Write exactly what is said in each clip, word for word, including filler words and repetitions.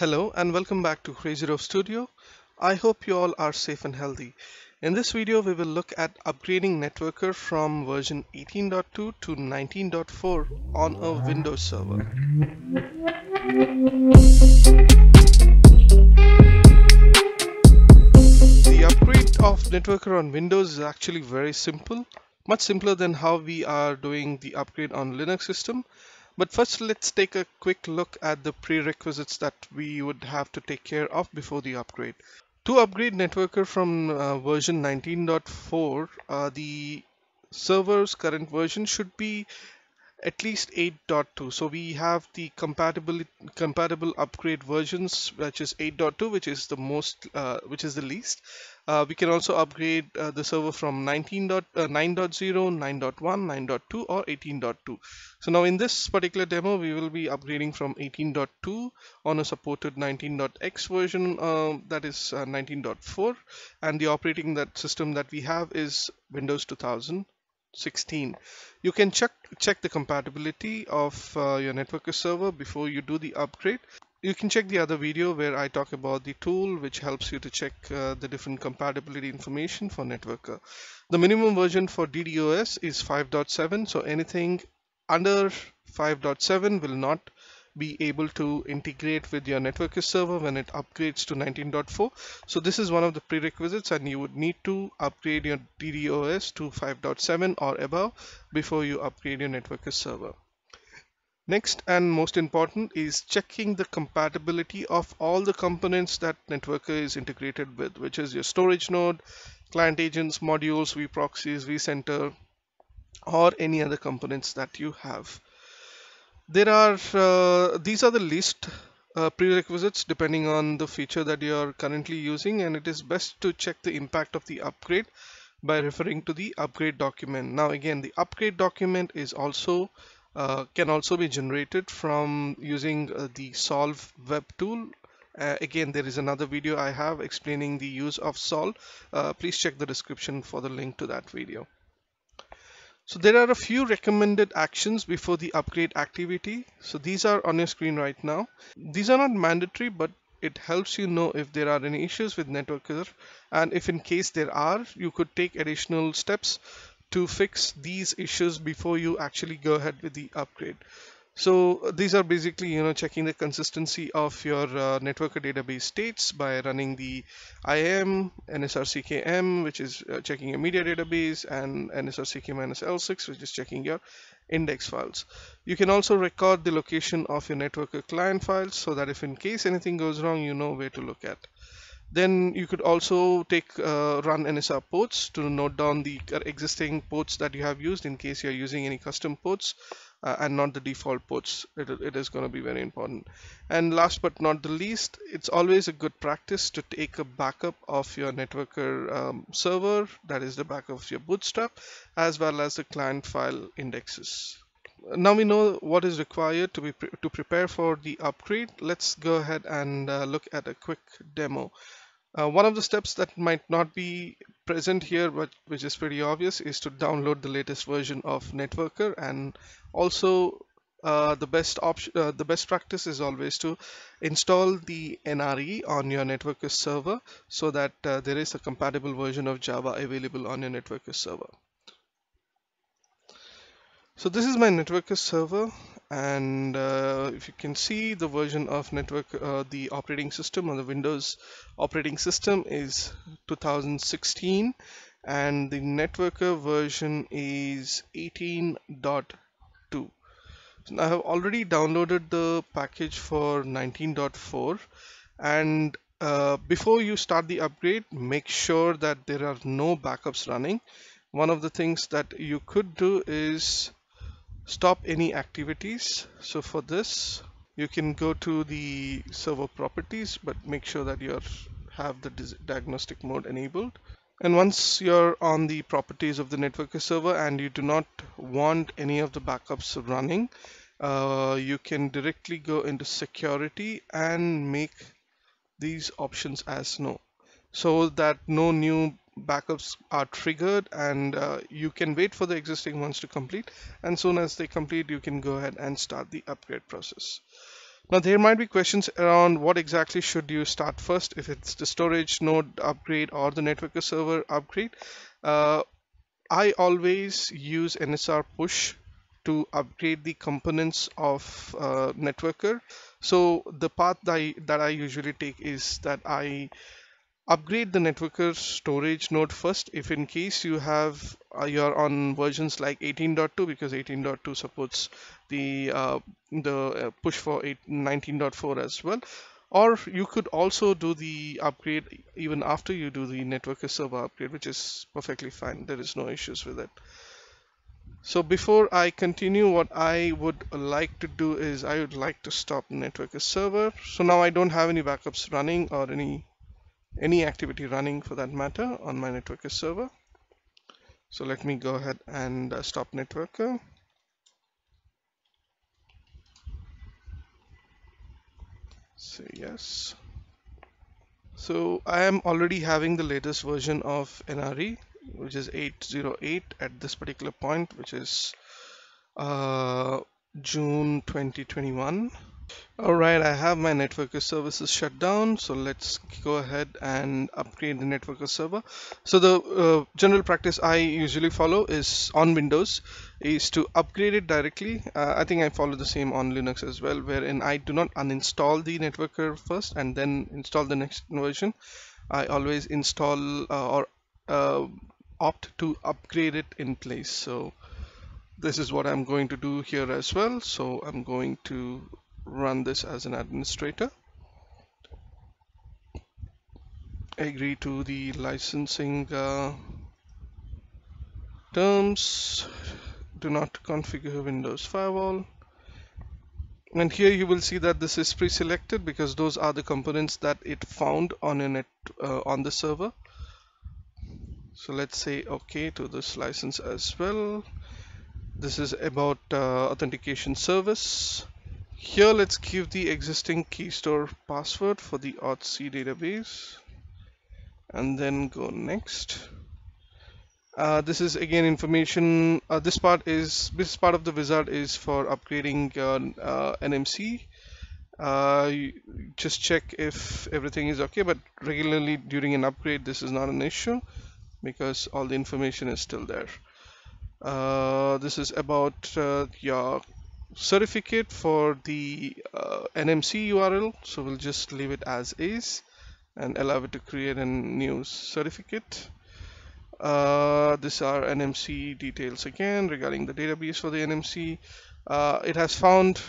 Hello and welcome back to CrazyRov Studio. I hope you all are safe and healthy. In this video we will look at upgrading NetWorker from version eighteen point two to nineteen point four on a Windows server. The upgrade of NetWorker on Windows is actually very simple, much simpler than how we are doing the upgrade on Linux system. But first, let's take a quick look at the prerequisites that we would have to take care of before the upgrade. To upgrade NetWorker from uh, version nineteen point four, uh, the server's current version should be at least eight point two. So we have the compatible compatible upgrade versions, which is eight point two, which is the most, uh, which is the least. Uh, we can also upgrade uh, the server from nineteen point oh, uh, nine point oh, nine point one, nine point two, or eighteen point two. So now in this particular demo, we will be upgrading from eighteen point two on a supported nineteen point x version, uh, that is uh, nineteen point four, and the operating that system that we have is Windows two thousand sixteen. You can check check the compatibility of uh, your NetWorker server before you do the upgrade. You can check the other video where I talk about the tool which helps you to check uh, the different compatibility information for NetWorker. The minimum version for D D O S is five point seven, so anything under five point seven will not be able to integrate with your NetWorker server when it upgrades to nineteen point four. So this is one of the prerequisites, and you would need to upgrade your D D O S to five point seven or above before you upgrade your NetWorker server. Next and most important is checking the compatibility of all the components that NetWorker is integrated with, which is your storage node, client agents, modules, vproxies, vCenter, or any other components that you have. There are uh, these are the least uh, prerequisites depending on the feature that you are currently using, and it is best to check the impact of the upgrade by referring to the upgrade document. Now again, the upgrade document is also Uh, can also be generated from using uh, the Solve web tool. Uh, again, there is another video I have explaining the use of Solve. Uh, please check the description for the link to that video. So there are a few recommended actions before the upgrade activity. So these are on your screen right now. These are not mandatory, but it helps you know if there are any issues with NetWorker, and if in case there are, you could take additional steps to fix these issues before you actually go ahead with the upgrade. So these are basically, you know, checking the consistency of your uh, NetWorker database states by running the I A M, N S R C K M, which is uh, checking your media database, and N S R C K L six, which is checking your index files. You can also record the location of your NetWorker client files so that if in case anything goes wrong, you know where to look at. Then you could also take uh, run N S R ports to note down the existing ports that you have used in case you're using any custom ports uh, and not the default ports. It, it is going to be very important. And last but not the least, it's always a good practice to take a backup of your NetWorker um, server, that is the backup of your bootstrap, as well as the client file indexes. Now we know what is required to be pre to prepare for the upgrade. Let's go ahead and uh, look at a quick demo. Uh, one of the steps that might not be present here, but which is pretty obvious, is to download the latest version of NetWorker. And also uh, the best option, uh, the best practice is always to install the N R E on your NetWorker server so that uh, there is a compatible version of Java available on your NetWorker server. So this is my NetWorker server, and uh, if you can see, the version of network, uh, the operating system or the Windows operating system is two thousand sixteen, and the NetWorker version is eighteen point two. So I have already downloaded the package for nineteen point four, and uh, before you start the upgrade, make sure that there are no backups running. One of the things that you could do is stop any activities. So for this, you can go to the server properties, but make sure that you have the diagnostic mode enabled. And once you're on the properties of the NetWorker server and you do not want any of the backups running, uh, you can directly go into security and make these options as no, so that no new backups are triggered, and uh, you can wait for the existing ones to complete, and soon as they complete, you can go ahead and start the upgrade process. Now there might be questions around what exactly should you start first, if it's the storage node upgrade or the networker server upgrade. Uh, I always use N S R push to upgrade the components of uh, networker. So the path that I, that I usually take is that I upgrade the networker storage node first, if in case you have uh, you're on versions like eighteen point two, because eighteen point two supports the uh, the push for nineteen point four as well. Or you could also do the upgrade even after you do the networker server upgrade, which is perfectly fine. There is no issues with it. So before I continue, what I would like to do is I would like to stop networker server. So now I don't have any backups running or any any activity running for that matter on my networker server. So let me go ahead and uh, stop networker. Say yes. So I am already having the latest version of N R E, which is eight oh eight at this particular point, which is uh, June twenty twenty-one. Alright, I have my networker services shut down, so let's go ahead and upgrade the networker server. So the uh, general practice I usually follow is on Windows is to upgrade it directly. Uh, I think I follow the same on Linux as well, wherein I do not uninstall the networker first and then install the next version. I always install uh, or uh, opt to upgrade it in place. So this is what I'm going to do here as well. So I'm going to run this as an administrator, agree to the licensing uh, terms, do not configure Windows firewall, and here you will see that this is pre-selected because those are the components that it found on a net, uh, on the server. So let's say okay to this license as well. This is about uh, authentication service. Here let's give the existing key store password for the auth C database and then go next. Uh, this is again information, uh, this part is this part of the wizard is for upgrading uh, uh, N M C. Uh, just check if everything is okay, but regularly during an upgrade this is not an issue because all the information is still there. Uh, this is about uh, your certificate for the uh, N M C U R L, so we'll just leave it as is and allow it to create a new certificate. Uh, these are N M C details again regarding the database for the N M C. Uh, it has found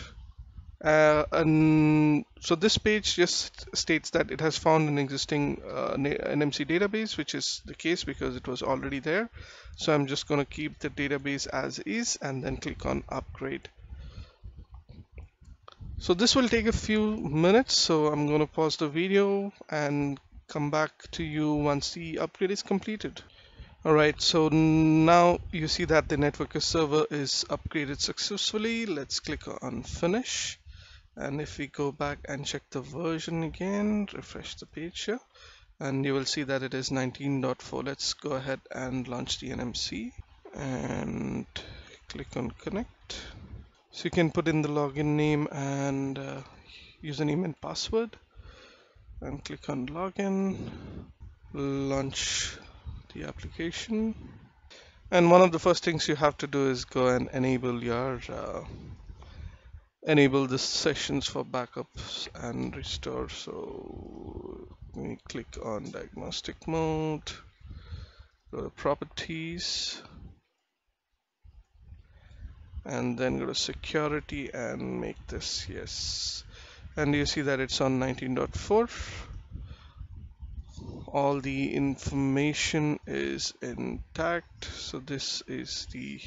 uh, an, so this page just states that it has found an existing uh, N M C database, which is the case because it was already there. So I'm just going to keep the database as is and then click on upgrade. So this will take a few minutes, so I'm going to pause the video and come back to you once the upgrade is completed. Alright, so now you see that the networker server is upgraded successfully. Let's click on finish. And if we go back and check the version again, refresh the page here, and you will see that it is nineteen point four. Let's go ahead and launch the N M C and click on connect. So you can put in the login name and uh, username and password and click on login, launch the application. And one of the first things you have to do is go and enable your uh, enable the sessions for backups and restore. So we click on diagnostic mode, go to properties, and then go to security and make this yes, and you see that it's on nineteen point four. All the information is intact, so this is the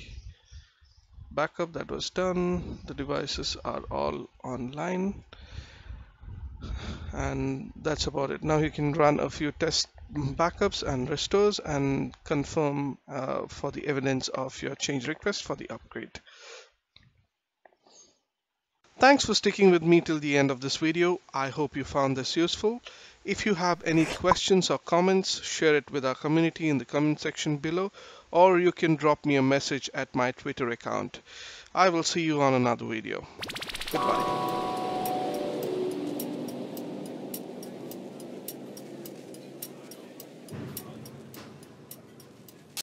backup that was done. The devices are all online, and that's about it. Now you can run a few test backups and restores and confirm uh, for the evidence of your change request for the upgrade. Thanks for sticking with me till the end of this video. I hope you found this useful. If you have any questions or comments, share it with our community in the comment section below, or you can drop me a message at my Twitter account. I will see you on another video. Goodbye.